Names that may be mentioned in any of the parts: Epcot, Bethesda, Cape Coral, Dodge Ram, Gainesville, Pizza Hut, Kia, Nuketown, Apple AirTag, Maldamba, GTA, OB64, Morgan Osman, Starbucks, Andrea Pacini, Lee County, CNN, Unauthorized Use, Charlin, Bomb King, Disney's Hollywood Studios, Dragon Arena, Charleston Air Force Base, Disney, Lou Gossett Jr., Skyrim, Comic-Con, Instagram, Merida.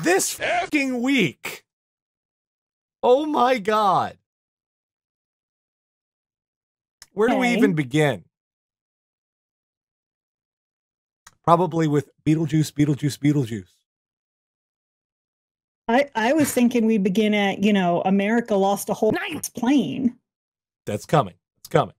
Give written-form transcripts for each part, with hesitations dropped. This fucking week. Oh my God. Where do we even begin? Probably with Beetlejuice, Beetlejuice, Beetlejuice. I was thinking we'd begin at, you know, America lost a whole night's plane. That's coming. It's coming.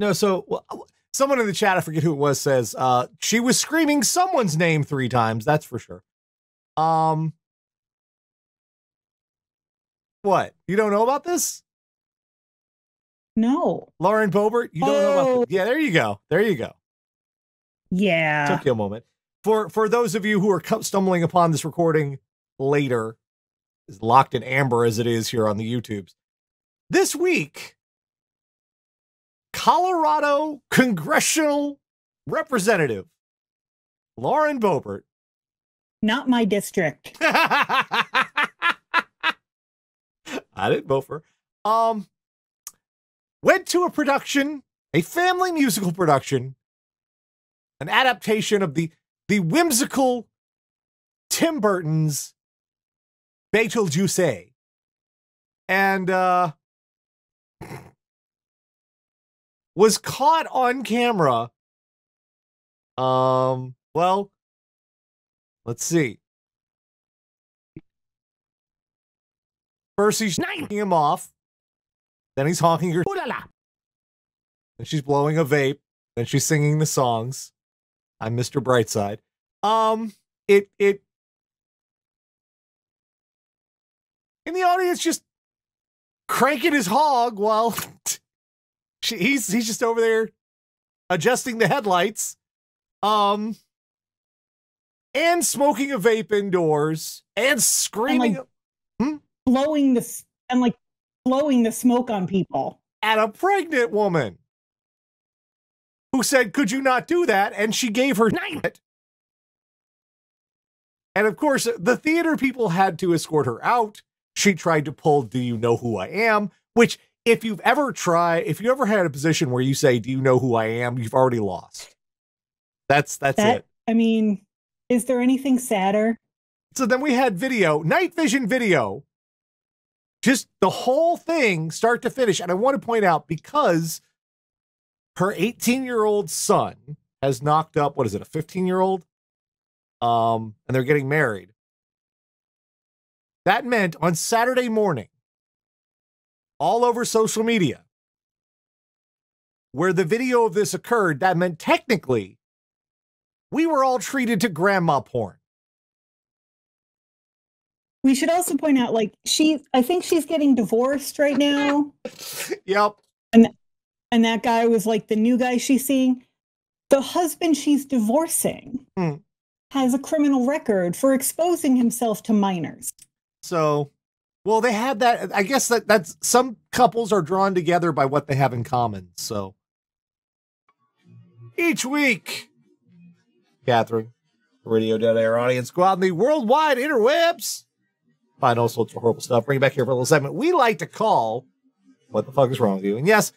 No, so someone in the chat, I forget who it was, says she was screaming someone's name 3 times. That's for sure. What? You don't know about this? No. Lauren Boebert, you don't know about this? Yeah, there you go. There you go. Yeah. Took you a moment. For those of you who are stumbling upon this recording later, as locked in amber as it is here on the YouTubes, this week, Colorado Congressional Representative Lauren Boebert. Not my district. I didn't vote for her. Went to a production, a family musical production, an adaptation of the whimsical Tim Burton's Beetlejuice. And was caught on camera. Well, let's see. First she's knocking him off. Then he's honking her. Then she's blowing a vape. Then she's singing the songs. I'm Mr. Brightside. It in the audience just cranking his hog while he's just over there adjusting the headlights, and smoking a vape indoors and screaming, and like, blowing the smoke on people at a pregnant woman who said, could you not do that? And she gave her shit. And of course, the theater people had to escort her out. She tried to pull, do you know who I am? Which, if you've ever tried, if you ever had a position where you say, do you know who I am? You've already lost. That's it. I mean, is there anything sadder? So then we had video, night vision video, just the whole thing start to finish. And I want to point out, because her 18-year-old son has knocked up, what is it, a 15-year-old? And they're getting married. That meant on Saturday morning, all over social media, where the video of this occurred, that meant technically we were all treated to grandma porn. We should also point out, like, I think she's getting divorced right now. Yep. And that guy was like the new guy she's seeing. The husband she's divorcing has a criminal record for exposing himself to minors. So, well, they had that. I guess that's some couples are drawn together by what they have in common. So each week, Catherine, Radio Dead Air audience, go out in the worldwide interwebs, find all sorts of horrible stuff, bring it back here for a little segment we like to call What the Fuck Is Wrong With You? And yes,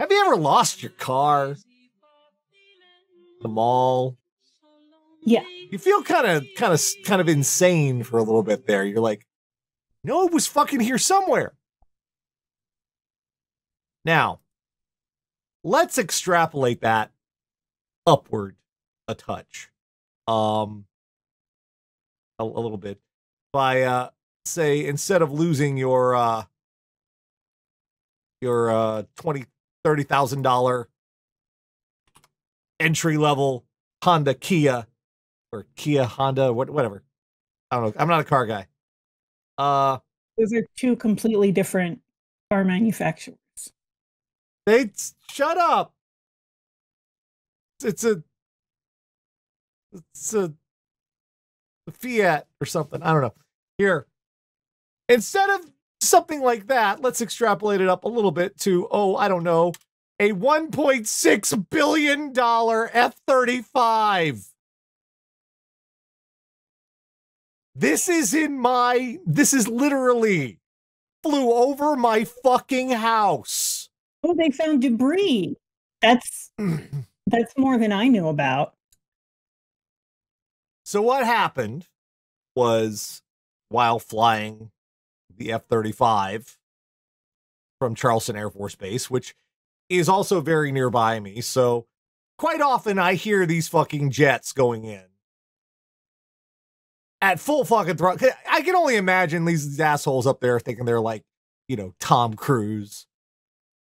have you ever lost your car? The mall? Yeah. You feel kind of insane for a little bit there. You're like, no, it was fucking here somewhere. Now, let's extrapolate that upward a touch. A little bit. By say, instead of losing your $30,000 entry-level Honda Kia, or Kia Honda, whatever. I don't know. I'm not a car guy. Those are two completely different car manufacturers. They shut up. It's a Fiat or something. I don't know. Here, instead of something like that, let's extrapolate it up a little bit to, oh, I don't know, a $1.6 billion F-35. This is literally flew over my fucking house. Oh, they found debris. That's more than I knew about. So what happened was, while flying the F-35 from Charleston Air Force Base, which is also very nearby me, so quite often I hear these fucking jets going in at full fucking throttle. I can only imagine these assholes up there thinking they're like, you know, Tom Cruise,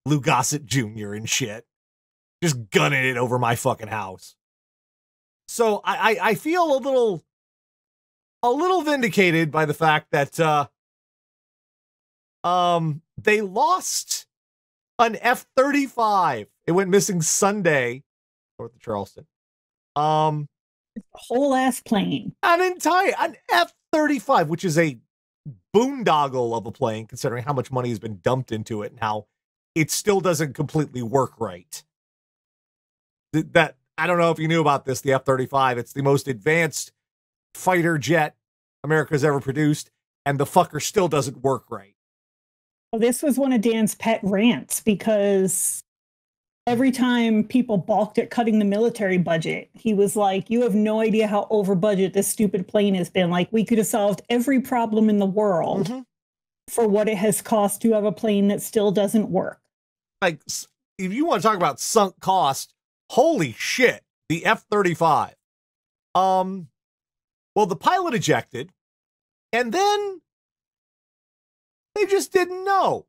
Lou Gossett Jr. and shit, just gunning it over my fucking house. So I feel a little vindicated by the fact that they lost an F-35. It went missing Sunday, north of Charleston. It's a whole ass plane. An F-35, which is a boondoggle of a plane, considering how much money has been dumped into it and how it still doesn't completely work right. That, I don't know if you knew about this, the F-35. It's the most advanced fighter jet America's ever produced, and the fucker still doesn't work right. Well, this was one of Dan's pet rants, because every time people balked at cutting the military budget, he was like, you have no idea how over budget this stupid plane has been. Like, we could have solved every problem in the world for what it has cost to have a plane that still doesn't work. Like, if you want to talk about sunk cost, holy shit, the F-35. Well, the pilot ejected, and then they just didn't know.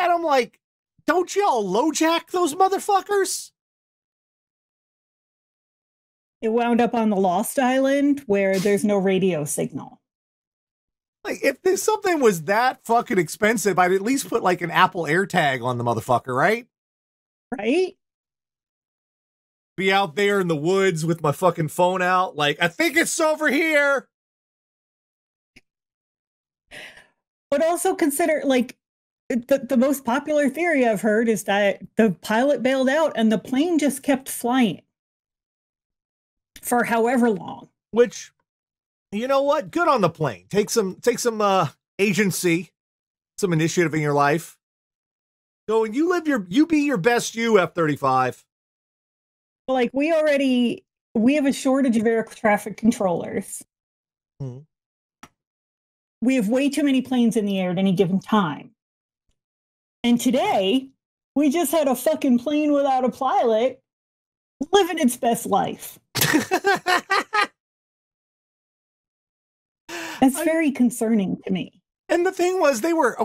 And I'm like, don't y'all LoJack those motherfuckers? It wound up on the Lost Island where there's no radio signal. Like, if this, something was that fucking expensive, I'd at least put like an Apple AirTag on the motherfucker, right? Right? Be out there in the woods with my fucking phone out, like, I think it's over here. But also consider, like, the most popular theory I've heard is that the pilot bailed out and the plane just kept flying for however long. Which, you know what? Good on the plane. Take some agency, some initiative in your life. So when you be your best you, F-35. Like, we have a shortage of air traffic controllers. Hmm. We have way too many planes in the air at any given time. And today, we just had a fucking plane without a pilot living its best life. That's very concerning to me. And the thing was, they were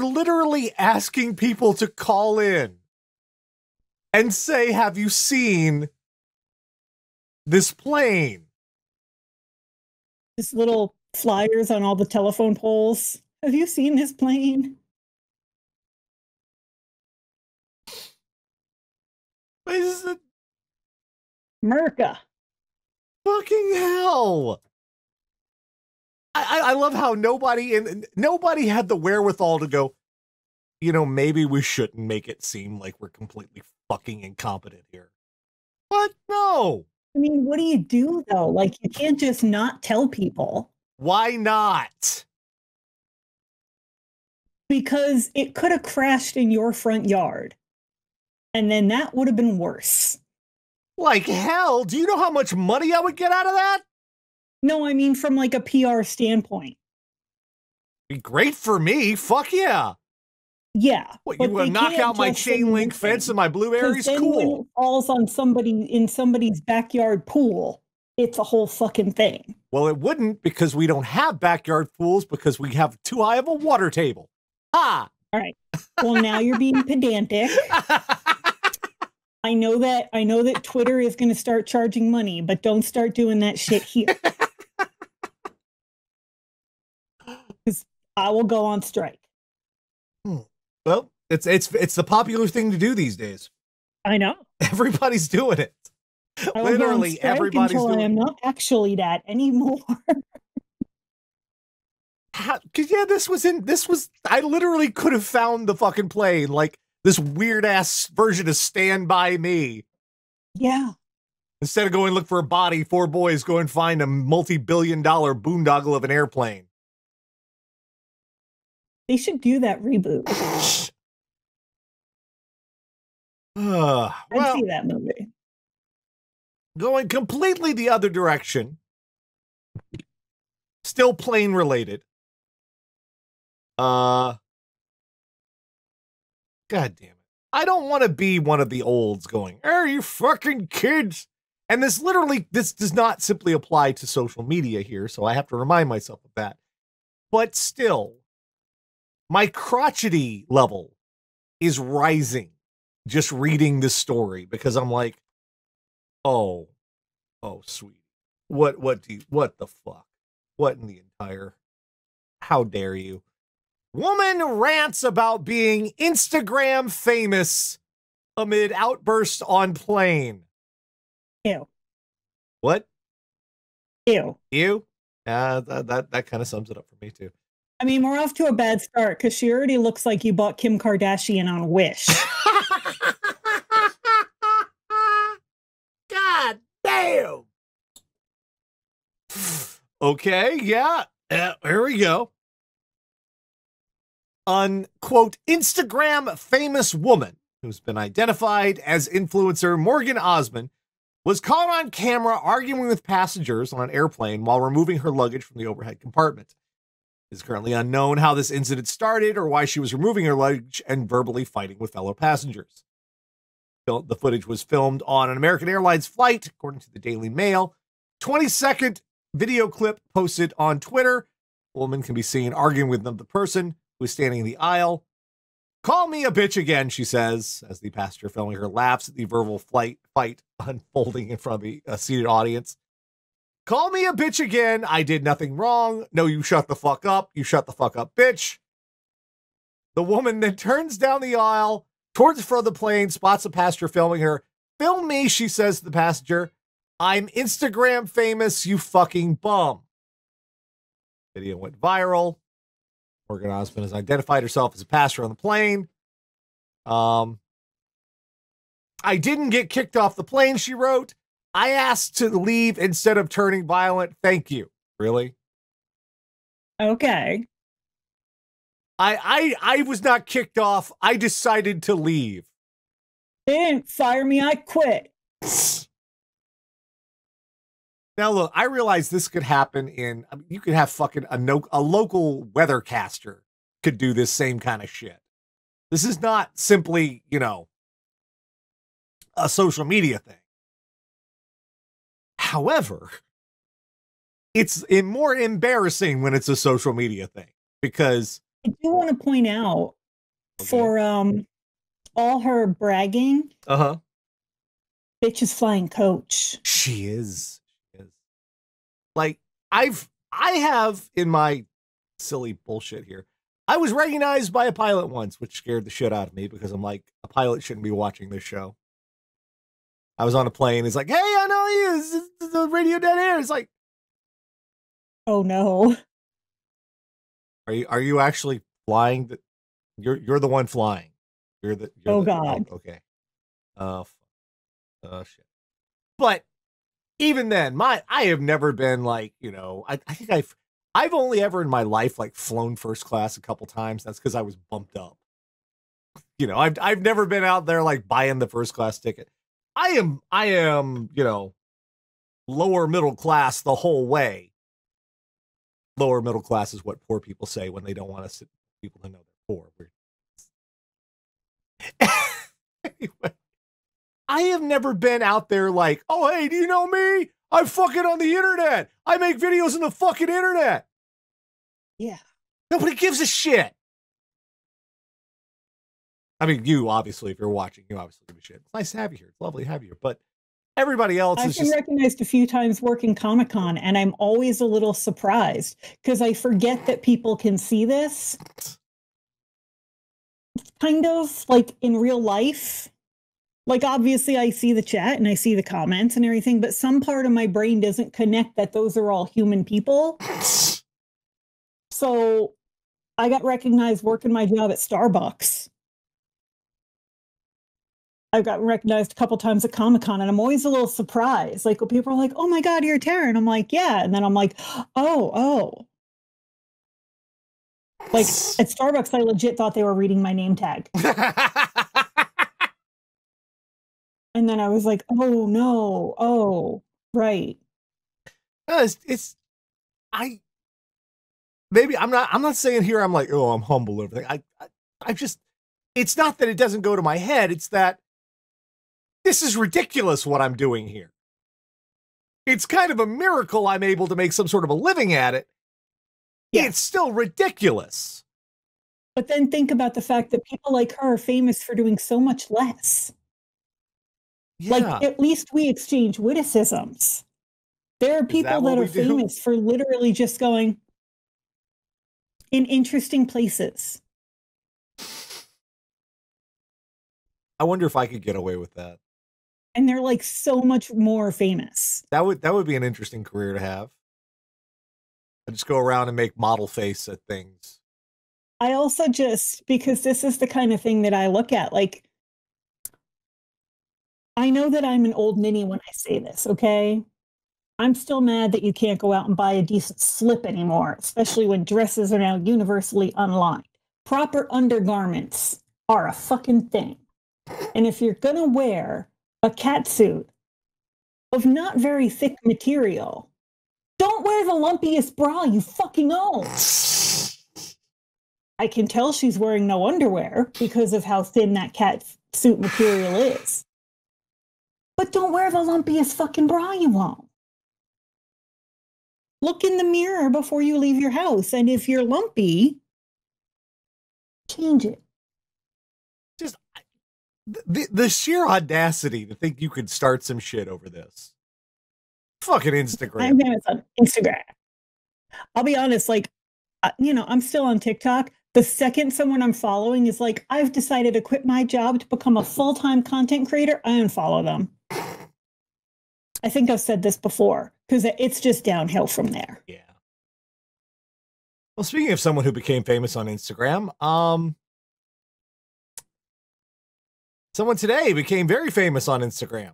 literally asking people to call in and say, have you seen this plane? This little flyers on all the telephone poles. Have you seen this plane? What is it? Merca. Fucking hell. I love how nobody had the wherewithal to go, you know, maybe we shouldn't make it seem like we're completely fucking incompetent here. What? No. I mean, what do you do though? Like, you can't just not tell people. Why not? Because it could have crashed in your front yard. And then that would have been worse. Like hell, do you know how much money I would get out of that? No, I mean from like a PR standpoint. Be great for me, fuck yeah. Yeah. What, you would knock out my chain link fence and my blueberries? Cool. When it falls on somebody in somebody's backyard pool, it's a whole fucking thing. Well, it wouldn't, because we don't have backyard pools, because we have too high of a water table. Ha! All right. Well, now you're being pedantic. I know that Twitter is going to start charging money, but don't start doing that shit here. Because I will go on strike. Hmm. Well, it's the popular thing to do these days. I know. Everybody's doing it. Literally, everybody's doing it. I am not actually that anymore. Because yeah, this was I literally could have found the fucking plane, like this weird ass version of Stand By Me. Yeah. Instead of going look for a body, four boys go and find a multi-billion-dollar boondoggle of an airplane. They should do that reboot. I'd see that movie. Going completely the other direction, still plane related. God damn it. I don't want to be one of the olds going, "Are you fucking kids?" And this literally, this does not simply apply to social media here, so I have to remind myself of that. But still, my crotchety level is rising just reading this story, because I'm like, oh, sweet. What the fuck? What in the entire, how dare you? Woman rants about being Instagram famous amid outburst on plane. Ew. What? Ew. Ew? That kind of sums it up for me, too. I mean, we're off to a bad start, because she already looks like you bought Kim Kardashian on Wish. God damn! Okay, yeah. Here we go. Unquote, Instagram famous woman who's been identified as influencer Morgan Osman was caught on camera arguing with passengers on an airplane while removing her luggage from the overhead compartment. It's currently unknown how this incident started or why she was removing her luggage and verbally fighting with fellow passengers. The footage was filmed on an American Airlines flight, according to the Daily Mail. 20-second video clip posted on Twitter. A woman can be seen arguing with another person was standing in the aisle. "Call me a bitch again," she says, as the passenger filming her laughs at the verbal fight unfolding in front of the seated audience. "Call me a bitch again. I did nothing wrong. No, you shut the fuck up. You shut the fuck up, bitch." The woman then turns down the aisle towards the front of the plane, spots the passenger filming her. "Film me," she says to the passenger. "I'm Instagram famous, you fucking bum." Video went viral. Morgan Osman has identified herself as a passenger on the plane. "I didn't get kicked off the plane," she wrote. "I asked to leave instead of turning violent. Thank you." Really? Okay. I was not kicked off. I decided to leave. They didn't fire me. I quit. Now, look, I realize this could happen in, I mean, you could have fucking a local weathercaster could do this same kind of shit. This is not simply, you know, a social media thing. However, it's more embarrassing when it's a social media thing, because I do want to point out, okay, for all her bragging, bitch is flying coach. She is. Like, I have in my silly bullshit here, I was recognized by a pilot once, which scared the shit out of me, because I'm like, a pilot shouldn't be watching this show. I was on a plane. He's like, "Hey, I know you. This is the Radio Dead Air." It's like, oh no. Are you actually flying? The, you're the one flying. You're the, you're, oh, the, God. Oh, okay. Shit. But even then, I have never been like, you know, I think I've only ever in my life, like, flown first class a couple times. That's because I was bumped up. You know, I've never been out there like buying the first class ticket. I am, you know, lower middle class the whole way. Lower middle class is what poor people say when they don't want to people to know they're poor. Anyway. I have never been out there like, "Oh, hey, do you know me? I'm fucking on the internet. I make videos on the fucking internet." Yeah. Nobody gives a shit. I mean, you, obviously, if you're watching, you obviously give a shit. It's nice to have you here. It's lovely to have you here. But everybody else is just... I've been recognized a few times working Comic-Con, and I'm always a little surprised because I forget that people can see this. Kind of like in real life. Like, obviously, I see the chat and I see the comments and everything, but some part of my brain doesn't connect that those are all human people. So I got recognized working my job at Starbucks. I've gotten recognized a couple times at Comic-Con, and I'm always a little surprised. Like, when people are like, "Oh, my God, you're Tara." And I'm like, "Yeah." And then I'm like, oh. Like, at Starbucks, I legit thought they were reading my name tag. And then I was like, oh no, oh, right. I'm not saying here I'm like, oh, I'm humble over everything. I just, it's not that it doesn't go to my head. It's that this is ridiculous what I'm doing here. It's kind of a miracle I'm able to make some sort of a living at it. Yeah. It's still ridiculous. But then think about the fact that people like her are famous for doing so much less. Yeah. Like, at least we exchange witticisms. There are people that are famous for literally just going in interesting places. I wonder if I could get away with that. And they're like so much more famous. That would be an interesting career to have. I just go around and make model face at things. I also just, because this is the kind of thing that I look at, like, I know that I'm an old ninny when I say this, okay? I'm still mad that you can't go out and buy a decent slip anymore, especially when dresses are now universally online. Proper undergarments are a fucking thing. And if you're gonna wear a catsuit of not very thick material, don't wear the lumpiest bra you fucking own. I can tell she's wearing no underwear because of how thin that catsuit material is. But don't wear the lumpiest fucking bra you want. Look in the mirror before you leave your house, and if you're lumpy, change it. Just the sheer audacity to think you could start some shit over this. Fucking Instagram. I'm on Instagram. I'll be honest, like, you know, I'm still on TikTok. The second someone I'm following is like, I've decided to quit my job to become a full-time content creator, I unfollow them. I think I've said this before, because it's just downhill from there. Yeah. Well, speaking of someone who became famous on Instagram, someone today became very famous on Instagram.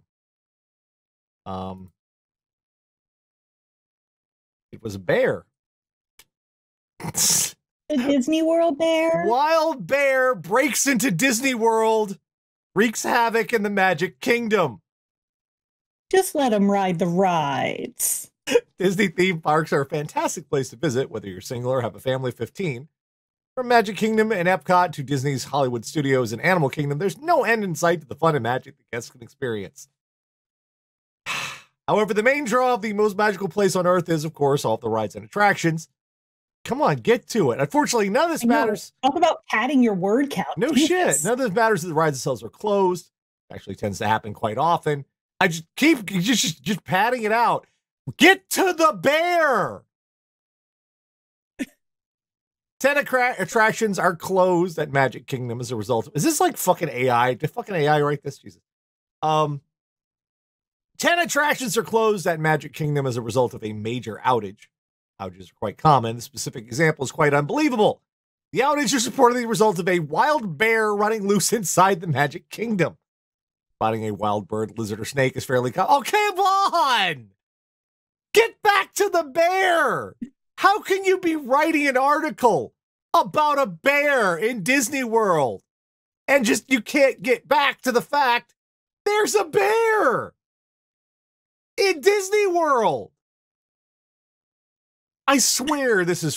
It was a bear. The Disney World bear? Wild bear breaks into Disney World, wreaks havoc in the Magic Kingdom. Just let them ride the rides. Disney theme parks are a fantastic place to visit, whether you're single or have a family of 15. From Magic Kingdom and Epcot to Disney's Hollywood Studios and Animal Kingdom, there's no end in sight to the fun and magic that guests can experience. However, the main draw of the most magical place on Earth is, of course, all of the rides and attractions. Come on, get to it. Unfortunately, none of this matters. Talk about padding your word count. No shit. None of this matters if the rides themselves are closed. It actually tends to happen quite often. I just keep just padding it out. Get to the bear. 10 attractions are closed at Magic Kingdom as a result. Is this like fucking AI? Did fucking AI write this? Jesus. 10 attractions are closed at Magic Kingdom as a result of a major outage. Outages are quite common. The specific example is quite unbelievable. The outage is reportedly the result of a wild bear running loose inside the Magic Kingdom. Spotting a wild bird, lizard, or snake is fairly common. Oh, come on! Get back to the bear! How can you be writing an article about a bear in Disney World and just you can't get back to the fact there's a bear in Disney World? I swear this is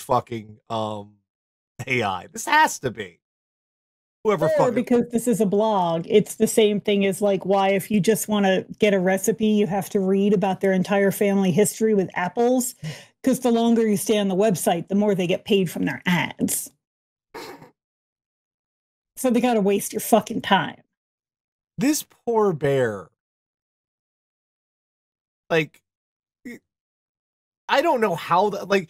fucking AI. This has to be whoever. Sure, because this is a blog. It's the same thing as like why if you just want to get a recipe, you have to read about their entire family history with apples. Because the longer you stay on the website, the more they get paid from their ads. So they gotta waste your fucking time. This poor bear. Like, I don't know how, like,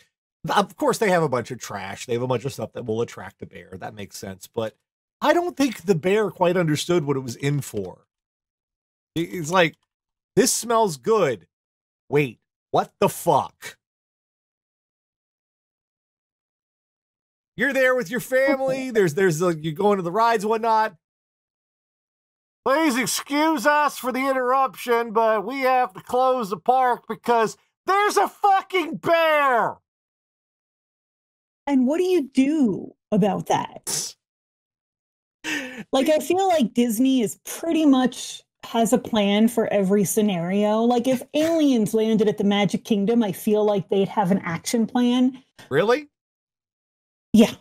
of course they have a bunch of trash. They have a bunch of stuff that will attract the bear. That makes sense. But I don't think the bear quite understood what it was in for. It's like, this smells good. Wait, what the fuck? You're there with your family. You're going to the rides and whatnot. Please excuse us for the interruption, but we have to close the park because there's a fucking bear. And what do you do about that? Like, I feel like Disney is pretty much has a plan for every scenario. Like, if aliens landed at the Magic Kingdom, I feel like they'd have an action plan. Really? Yeah.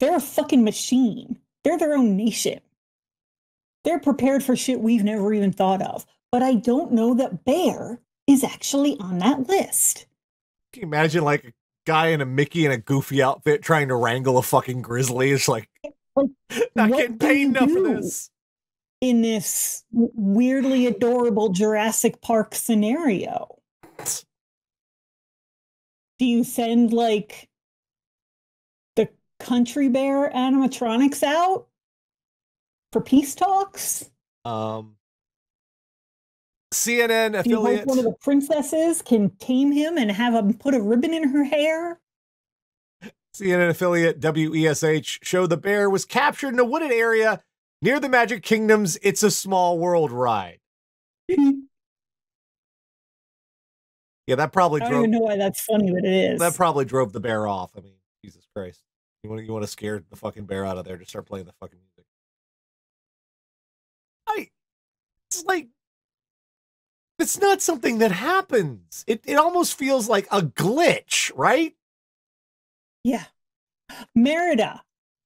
They're a fucking machine. They're their own nation. They're prepared for shit we've never even thought of. But I don't know that Bear is actually on that list. Can you imagine, like, a guy in a Mickey and a Goofy outfit trying to wrangle a fucking grizzly? It's like not getting paid enough for this. In this weirdly adorable Jurassic Park scenario, do you send, like, the Country Bear animatronics out for peace talks? CNN affiliate. You hope one of the princesses can tame him and have him put a ribbon in her hair? CNN affiliate WESH showed the bear was captured in a wooded area near the Magic Kingdom's It's a Small World ride. Yeah, that probably drove... I don't even know why that's funny, but it is. That probably drove the bear off. I mean, Jesus Christ. You want to scare the fucking bear out of there, just start playing the fucking music. It's like... It's not something that happens. It almost feels like a glitch, right? Yeah. Merida.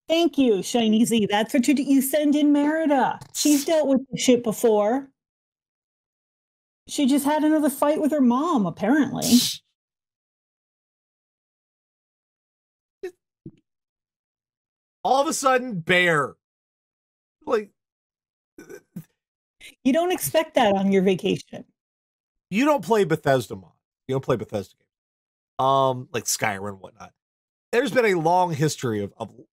Thank you, Shiny Z. That's what you send in Merida. She's dealt with this shit before. She just had another fight with her mom, apparently. All of a sudden, bear. Like, you don't expect that on your vacation. You don't play Bethesda mod. You don't play Bethesda games, like Skyrim and whatnot. There's been a long history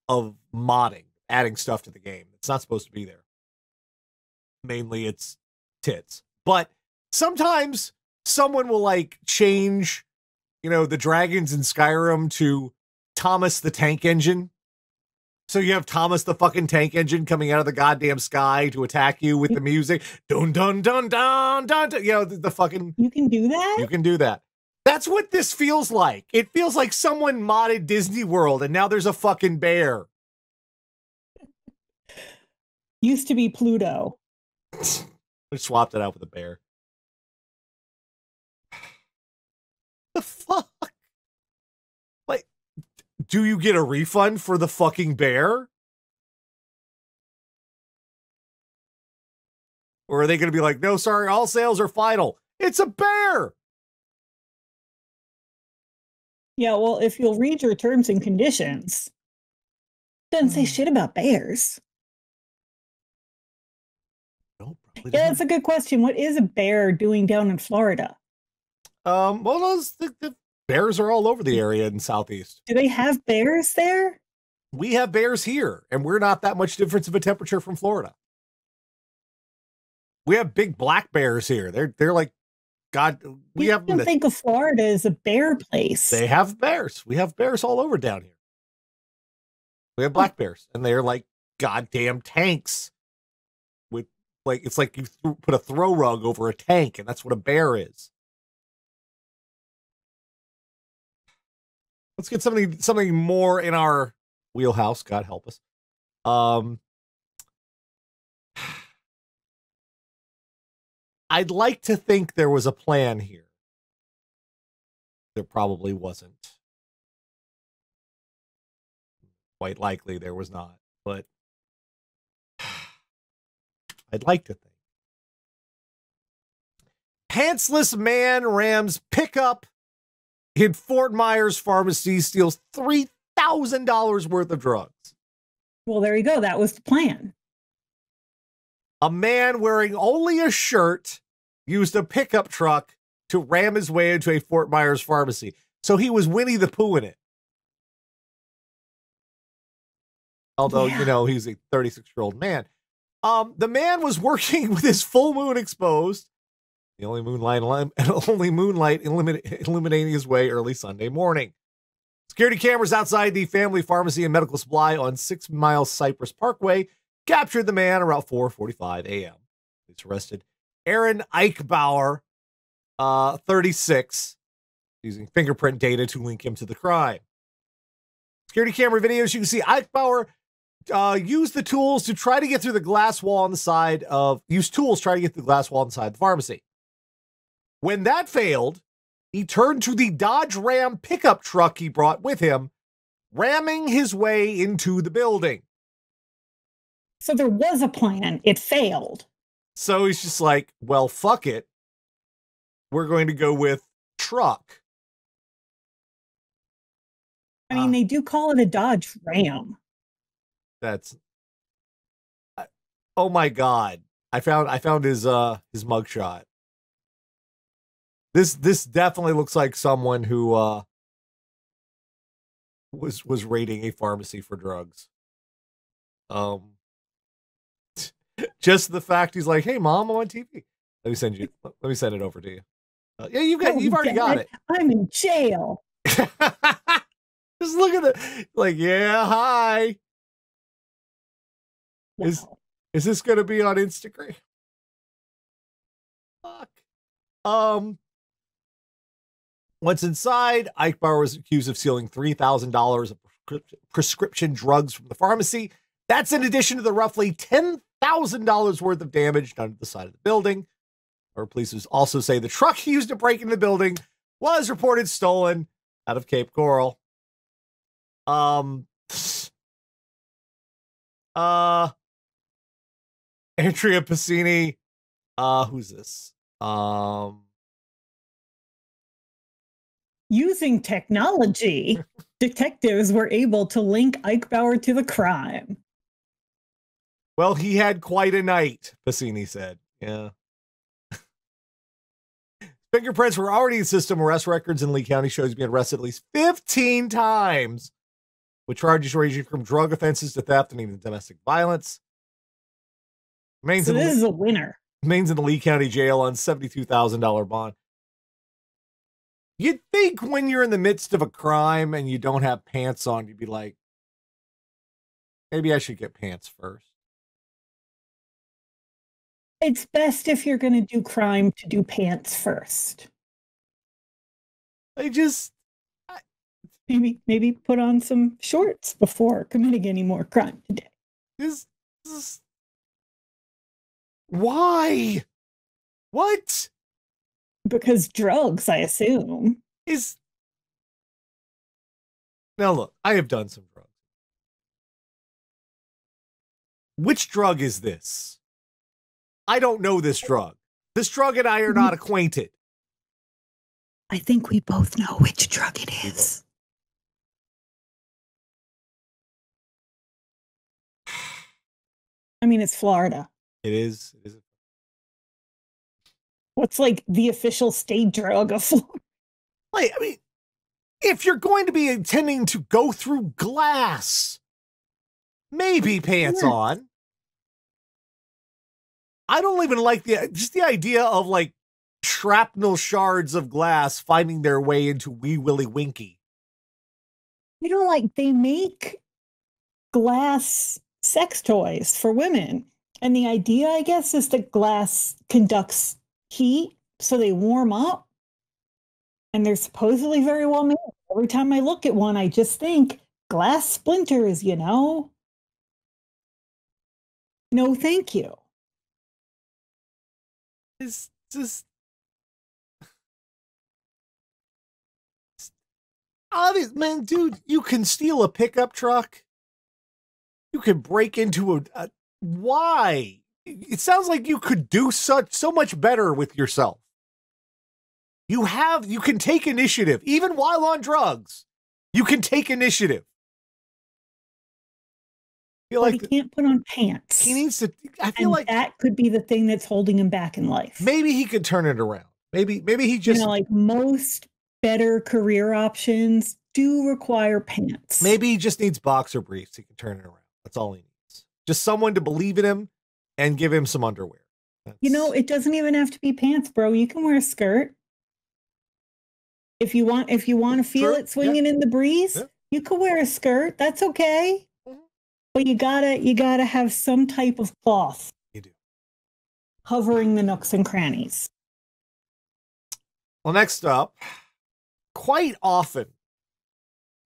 of modding, adding stuff to the game. It's not supposed to be there. Mainly it's tits. But sometimes someone will, like, change, you know, the dragons in Skyrim to Thomas the Tank Engine. So you have Thomas the fucking Tank Engine coming out of the goddamn sky to attack you with the music. Dun, dun, dun, dun, dun, dun. You know, the fucking... You can do that? You can do that. That's what this feels like. It feels like someone modded Disney World and now there's a fucking bear. Used to be Pluto. We swapped it out with a bear. The fuck? Like, do you get a refund for the fucking bear? Or are they going to be like, no, sorry, all sales are final. It's a bear. Yeah, well, if you'll read your terms and conditions, it doesn't say shit about bears. No, yeah, that's a good question. What is a bear doing down in Florida? Well, the bears are all over the area in Southeast. Do they have bears there? We have bears here, and we're not that much difference of a temperature from Florida. We have big black bears here. They're like... God, we have don't think of Florida as a bear place. They have bears. We have bears all over down here. We have black bears, and they're like goddamn tanks. With, like, it's like you put a throw rug over a tank, and that's what a bear is. Let's get something more in our wheelhouse. God help us. I'd like to think there was a plan here. There probably wasn't. Quite likely there was not, but I'd like to think. Pantsless man rams pickup in Fort Myers pharmacy, steals $3,000 worth of drugs. Well, there you go. That was the plan. A man wearing only a shirt used a pickup truck to ram his way into a Fort Myers pharmacy. So he was Winnie the Pooh in it. Although, yeah, you know, he's a 36-year-old man. The man was working with his full moon exposed. The only moonlight illuminating his way early Sunday morning. Security cameras outside the family pharmacy and medical supply on 6 Mile Cypress Parkway captured the man around 4:45 a.m. He's arrested. Aaron Eichbauer, 36, using fingerprint data to link him to the crime. Security camera videos, you can see Eichbauer use the tools to try to get through the glass wall on the side of, use tools, try to get through the glass wall inside the pharmacy. When that failed, he turned to the Dodge Ram pickup truck he brought with him, ramming his way into the building. So there was a plan. It failed. So he's just like, well, fuck it. We're going to go with truck. I mean, they do call it a Dodge Ram. That's, oh my God. I found his mugshot. This definitely looks like someone who was raiding a pharmacy for drugs. Just the fact he's like, "Hey, Mom, I'm on TV. Let me send it over to you." Yeah, you've already got it. I'm in jail. Just look at the like, yeah, hi. No. Is this going to be on Instagram? Fuck. Once inside, Eichbauer was accused of stealing $3,000 of prescription drugs from the pharmacy. That's in addition to the roughly $10,000 worth of damage done to the side of the building. Our police also say the truck he used to break into the building was reported stolen out of Cape Coral. Andrea Pacini. Who's this? Using technology, detectives were able to link Eichbauer to the crime. Well, he had quite a night, Pacini said. Yeah. Fingerprints were already in the system. Arrest records in Lee County shows he's been arrested at least 15 times with charges ranging from drug offenses to theft and even domestic violence. Remains so this is a winner. Remains in the Lee County jail on $72,000 bond. You'd think when you're in the midst of a crime and you don't have pants on, you'd be like, maybe I should get pants first. It's best if you're going to do crime to do pants first. Maybe put on some shorts before committing any more crime today. Why? What? Because drugs, I assume. Now look, I have done some drugs. Which drug is this? I don't know this drug. This drug and I are not acquainted. I think we both know which drug it is. I mean, it's Florida. It is. It is. What's like the official state drug of Florida? Like, I mean, if you're going to be intending to go through glass, maybe pants on. I don't even like the idea of like shrapnel shards of glass finding their way into Wee Willie Winky. You know, like they make glass sex toys for women. And the idea, I guess, is that glass conducts heat, so they warm up, and they're supposedly very well made. Every time I look at one, I just think glass splinters, you know? No, thank you. It's just obvious, man, dude. You can steal a pickup truck. You can break into a why? It sounds like you could do so much better with yourself. You can take initiative, even while on drugs. You can take initiative. I feel like he can't put on pants. He needs to. I feel like that could be the thing that's holding him back in life. Maybe he could turn it around. Maybe he just, you know, like most better career options do require pants. Maybe he just needs boxer briefs. He can turn it around. That's all he needs. Just someone to believe in him. And give him some underwear. That's... You know, it doesn't even have to be pants, bro. You can wear a skirt. If you want to feel it swinging in the breeze, you could wear a skirt. That's okay. But you gotta have some type of cloth. You do. Covering the nooks and crannies. Well, next up, quite often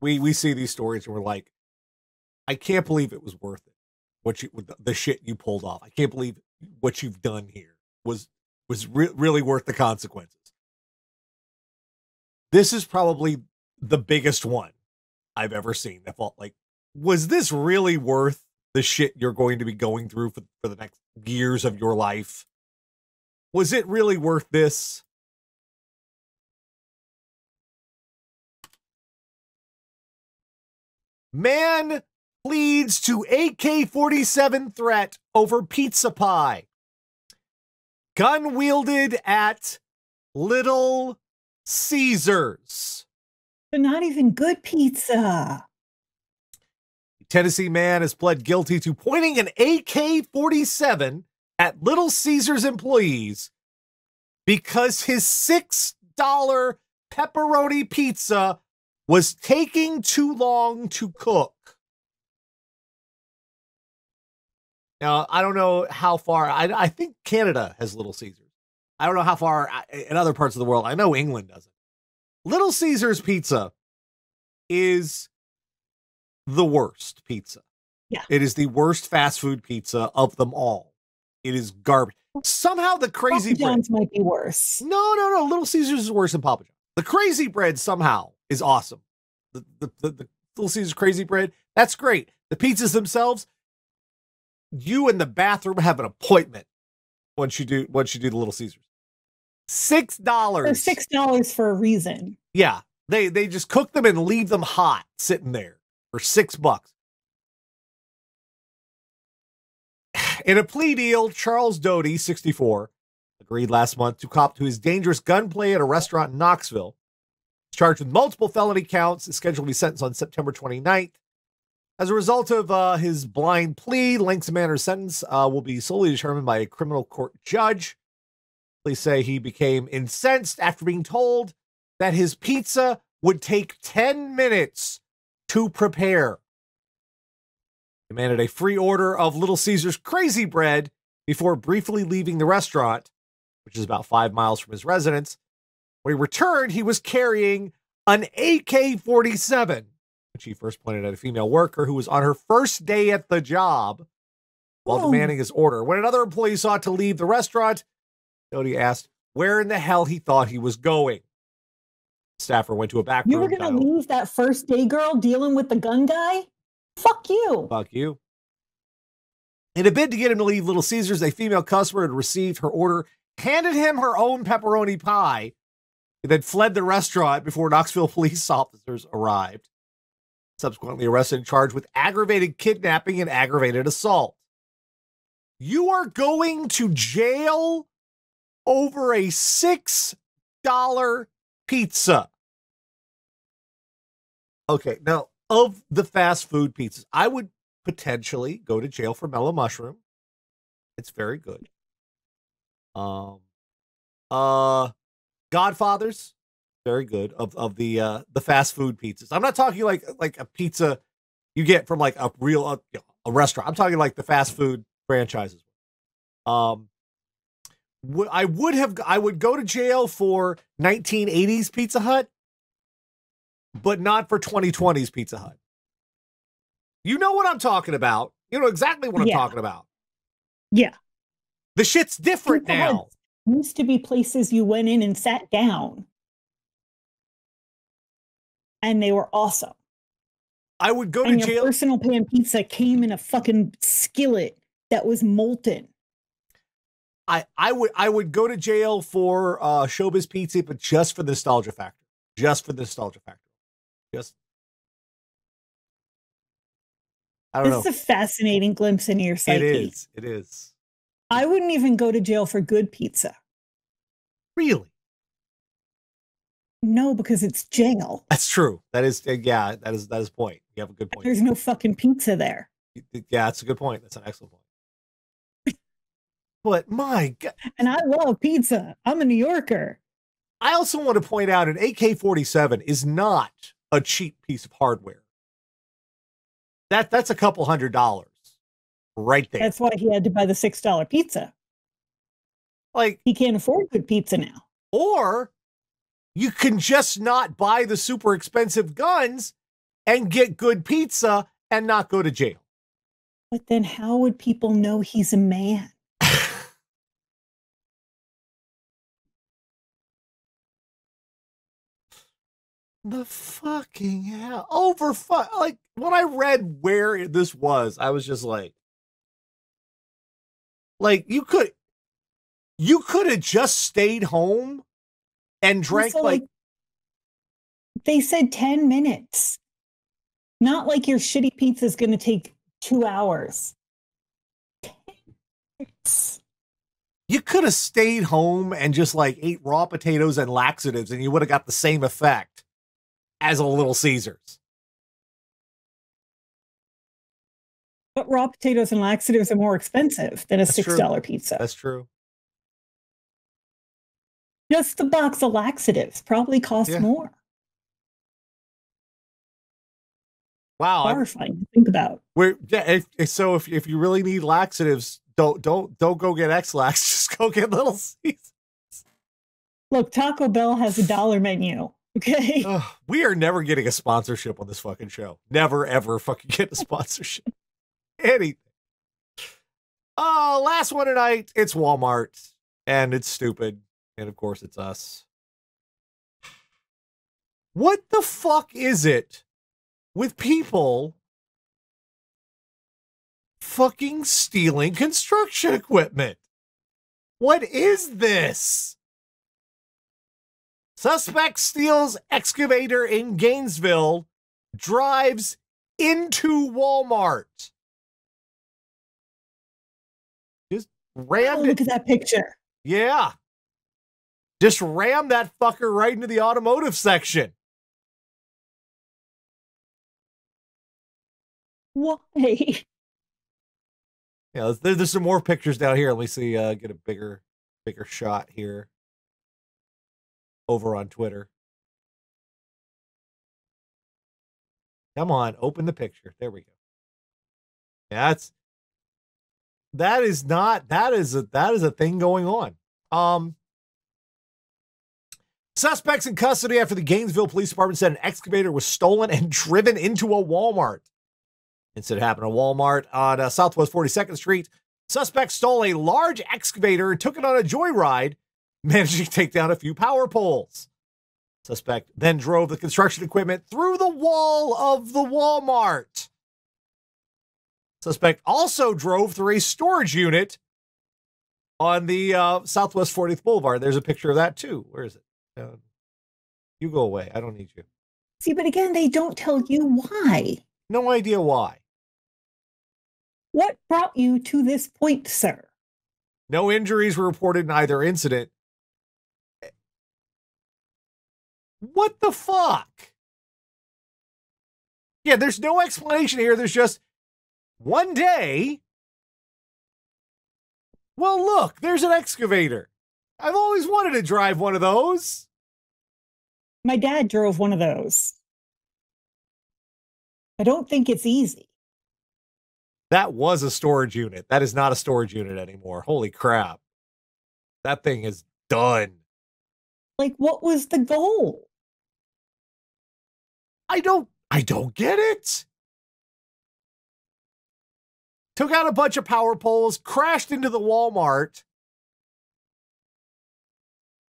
we see these stories and we're like, I can't believe it was worth it. the shit you pulled off. I can't believe what you've done here was really worth the consequences. This is probably the biggest one I've ever seen. That felt like, was this really worth the shit you're going to be going through for the next years of your life? Was it really worth this? Man pleads to AK-47 threat over pizza pie. Gun wielded at Little Caesars. They're not even good pizza. Tennessee man has pled guilty to pointing an AK-47 at Little Caesars employees because his $6 pepperoni pizza was taking too long to cook. Now, I don't know how far. I think Canada has Little Caesars. I don't know how far in other parts of the world. I know England doesn't. Little Caesars pizza is the worst pizza. Yeah. It is the worst fast food pizza of them all. It is garbage. Somehow the crazy Papa John's bread might be worse. No. Little Caesars is worse than Papa John's. The crazy bread somehow is awesome. The Little Caesars crazy bread, that's great. The pizzas themselves, you in the bathroom have an appointment once you do the Little Caesars. $6. So $6 for a reason. Yeah. They just cook them and leave them hot sitting there for $6. In a plea deal, Charles Doty, 64, agreed last month to cop to his dangerous gunplay at a restaurant in Knoxville. He's charged with multiple felony counts. Is scheduled to be sentenced on September 29th. As a result of his blind plea, length and manner of sentence will be solely determined by a criminal court judge. Police say he became incensed after being told that his pizza would take 10 minutes to prepare. He demanded a free order of Little Caesars crazy bread before briefly leaving the restaurant, which is about 5 miles from his residence. When he returned, he was carrying an AK-47, which he first pointed at a female worker who was on her first day at the job while demanding his order. When another employee sought to leave the restaurant, Doty asked where in the hell he thought he was going. Staffer went to a back room. You were going to leave that first day girl dealing with the gun guy? Fuck you. Fuck you. In a bid to get him to leave Little Caesars, a female customer had received her order, handed him her own pepperoni pie, and then fled the restaurant before Knoxville police officers arrived. Subsequently arrested and charged with aggravated kidnapping and aggravated assault. You are going to jail over a $6 pizza. Okay, now, of the fast food pizzas, I would potentially go to jail for Mellow Mushroom. It's very good. Godfather's, very good of the fast food pizzas. I'm not talking like a pizza you get from like a real a restaurant. I'm talking like the fast food franchises. I would go to jail for 1980s Pizza Hut, but not for 2020s Pizza Hut. You know what I'm talking about. You know exactly what I'm talking about. Yeah. The shit's different now. Used to be places you went in and sat down, and they were awesome. I would go to jail. Your personal pan pizza came in a fucking skillet that was molten. I would go to jail for Showbiz Pizza, but just for the nostalgia factor. I don't know. This is a fascinating glimpse into your psyche. It is. I wouldn't even go to jail for good pizza. Really? No, because it's jail. That's true. That is, yeah, that is a point. You have a good point. There's no fucking pizza there. Yeah, that's a good point. That's an excellent point. But my God. And I love pizza. I'm a New Yorker. I also want to point out an AK-47 is not a cheap piece of hardware. That's a couple $100. Right there. That's why he had to buy the $6 pizza. Like, he can't afford good pizza now. Or you can just not buy the super expensive guns and get good pizza and not go to jail. But then how would people know he's a man? The fucking hell. Like, when I read where this was, I was just like, you could have just stayed home and drank so, like. They said 10 minutes. Not like your shitty pizza is going to take 2 hours. 10 minutes. You could have stayed home and just like ate raw potatoes and laxatives, and you would have got the same effect as a Little Caesars. But raw potatoes and laxatives are more expensive than a $6 pizza. That's true. Just the box of laxatives probably costs more. Wow, horrifying to think about. So if you really need laxatives, don't go get X-Lax. Just go get Little Caesars. Look, Taco Bell has a dollar menu. Okay, we are never getting a sponsorship on this fucking show. Never ever fucking get a sponsorship. Anything. Oh, last one tonight. It's Walmart, and it's stupid, and of course it's us. What the fuck is it with people fucking stealing construction equipment? What is this? Suspect steals excavator in Gainesville, drives into Walmart. Just rammed. Oh, look at that picture. Yeah. Just rammed that fucker right into the automotive section. Why? Yeah, there's some more pictures down here. Let me see. Get a bigger shot here. Over on Twitter. Come on, open the picture. There we go. That is a thing going on. Suspects in custody after the Gainesville Police Department said an excavator was stolen and driven into a Walmart. Incident happened at Walmart on Southwest 42nd Street. Suspects stole a large excavator and took it on a joyride, managing to take down a few power poles. Suspect then drove the construction equipment through the wall of the Walmart. Suspect also drove through a storage unit on the Southwest 40th Boulevard. There's a picture of that, too. Where is it? You go away. I don't need you. See, but again, they don't tell you why. No idea why. What brought you to this point, sir? No injuries were reported in either incident. What the fuck? Yeah, there's no explanation here. There's just one day. Well, look, there's an excavator. I've always wanted to drive one of those. My dad drove one of those. I don't think it's easy. That was a storage unit. That is not a storage unit anymore. Holy crap. That thing is done. Like, what was the goal? I don't get it. Took out a bunch of power poles, crashed into the Walmart.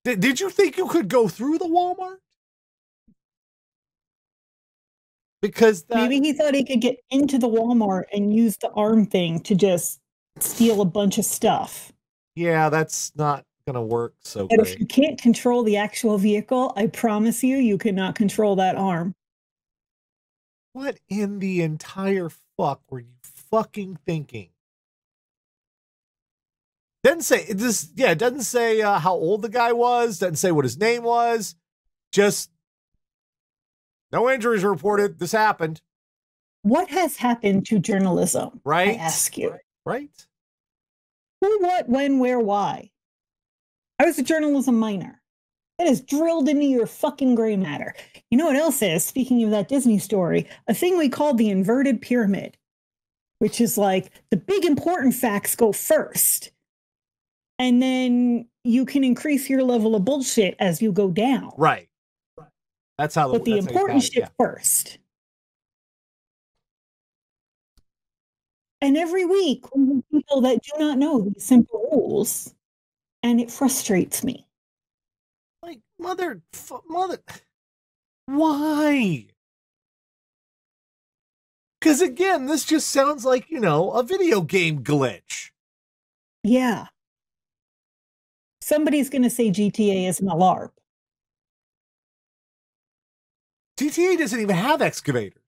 Did you think you could go through the Walmart? Because maybe he thought he could get into the Walmart and use the arm thing to just steal a bunch of stuff. Yeah, that's not going to work so good. But if you can't control the actual vehicle, I promise you, you cannot control that arm. What in the entire fuck were you fucking thinking? Doesn't say it just, yeah, it doesn't say how old the guy was, doesn't say what his name was, just no injuries reported. This happened. What has happened to journalism? Right. I ask you. Right. Who, what, when, where, why? I was a journalism minor. It is drilled into your fucking gray matter. You know what else is? Speaking of that Disney story, a thing we called the inverted pyramid, which is like the big important facts go first. And then you can increase your level of bullshit as you go down. Right. That's how the, but the important shit first. And every week, people that do not know these simple rules, and it frustrates me. Like, mother, why? Because again, this just sounds like, you know, a video game glitch. Yeah. Somebody's going to say GTA is an LARP. GTA doesn't even have excavators.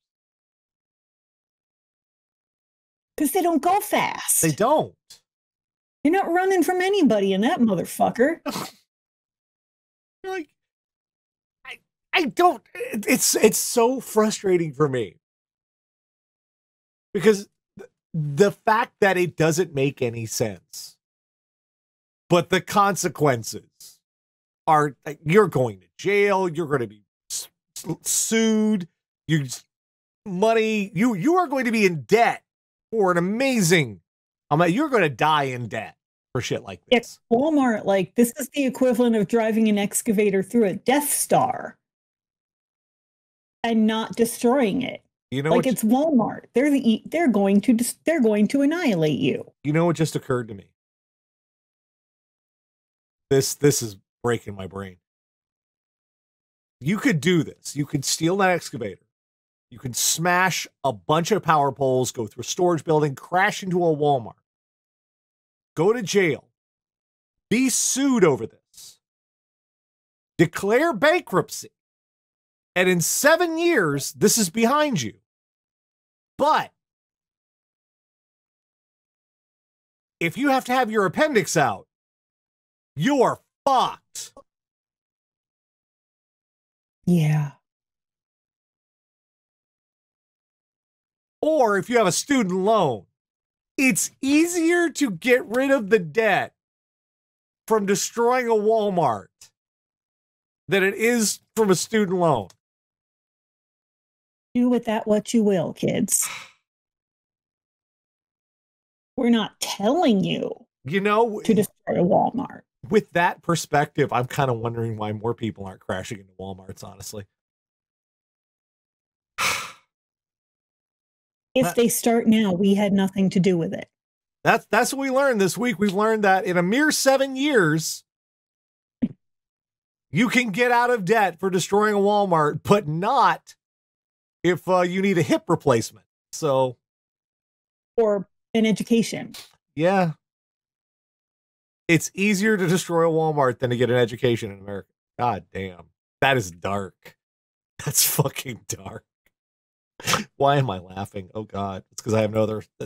Because they don't go fast. They don't. You're not running from anybody in that motherfucker. You're like, I don't. It's so frustrating for me. Because the fact that it doesn't make any sense, but the consequences are, you're going to jail, you're going to be sued, you are going to be in debt for an amazing, you're going to die in debt for shit like this. At Walmart, like, this is the equivalent of driving an excavator through a Death Star and not destroying it. You know, like, it's Walmart. They're going to annihilate you. You know what just occurred to me? This is breaking my brain. You could do this. You could steal that excavator. You could smash a bunch of power poles, go through a storage building, crash into a Walmart, go to jail, be sued over this, declare bankruptcy. And in 7 years, this is behind you. But if you have to have your appendix out, you are fucked. Yeah. Or if you have a student loan, it's easier to get rid of the debt from destroying a Walmart than it is from a student loan. Do with that what you will, kids. We're not telling you, you know, to destroy Walmart. With that perspective, I'm kind of wondering why more people aren't crashing into Walmarts, honestly. If they start now, we had nothing to do with it. That's what we learned this week. We've learned that in a mere 7 years, you can get out of debt for destroying a Walmart, but not if you need a hip replacement. So, or an education. Yeah. It's easier to destroy a Walmart than to get an education in America. God damn. That is dark. That's fucking dark. Why am I laughing? Oh God. It's because I have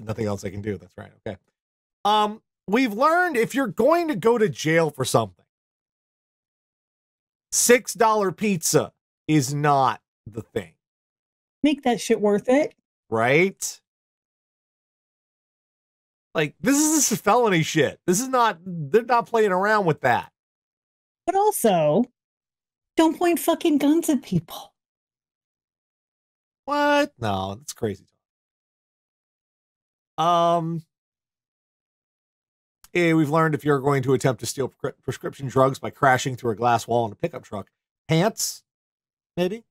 nothing else I can do. That's right. Okay. We've learned if you're going to go to jail for something, $6 pizza is not the thing. Make that shit worth it. Right? Like, this is felony shit. This is not, they're not playing around with that. But also, don't point fucking guns at people. What? No, that's crazy. We've learned if you're going to attempt to steal prescription drugs by crashing through a glass wall in a pickup truck, pants, maybe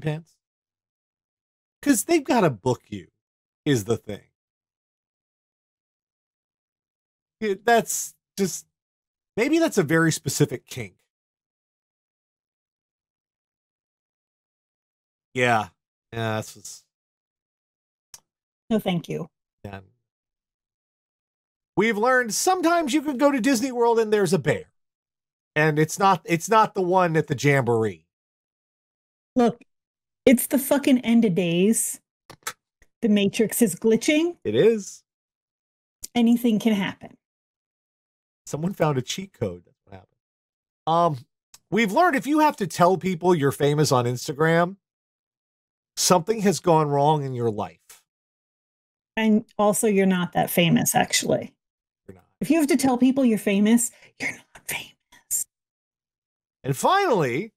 pants, because they've got to book you is the thing. That's just, maybe that's a very specific kink. Yeah. Yeah. That's just... No, thank you. Yeah. We've learned sometimes you can go to Disney World and there's a bear. And it's not the one at the Jamboree. Look, it's the fucking end of days. The Matrix is glitching. It is. Anything can happen. Someone found a cheat code. That's what happened. We've learned if you have to tell people you're famous on Instagram, something has gone wrong in your life. And also, you're not that famous, actually. You're not. If you have to tell people you're famous, you're not famous. And finally,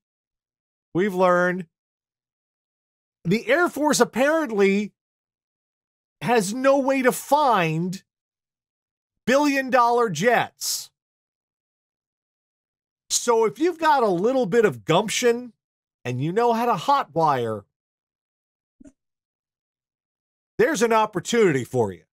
we've learned the Air Force apparently has no way to find billion-dollar jets. So if you've got a little bit of gumption and you know how to hotwire, there's an opportunity for you.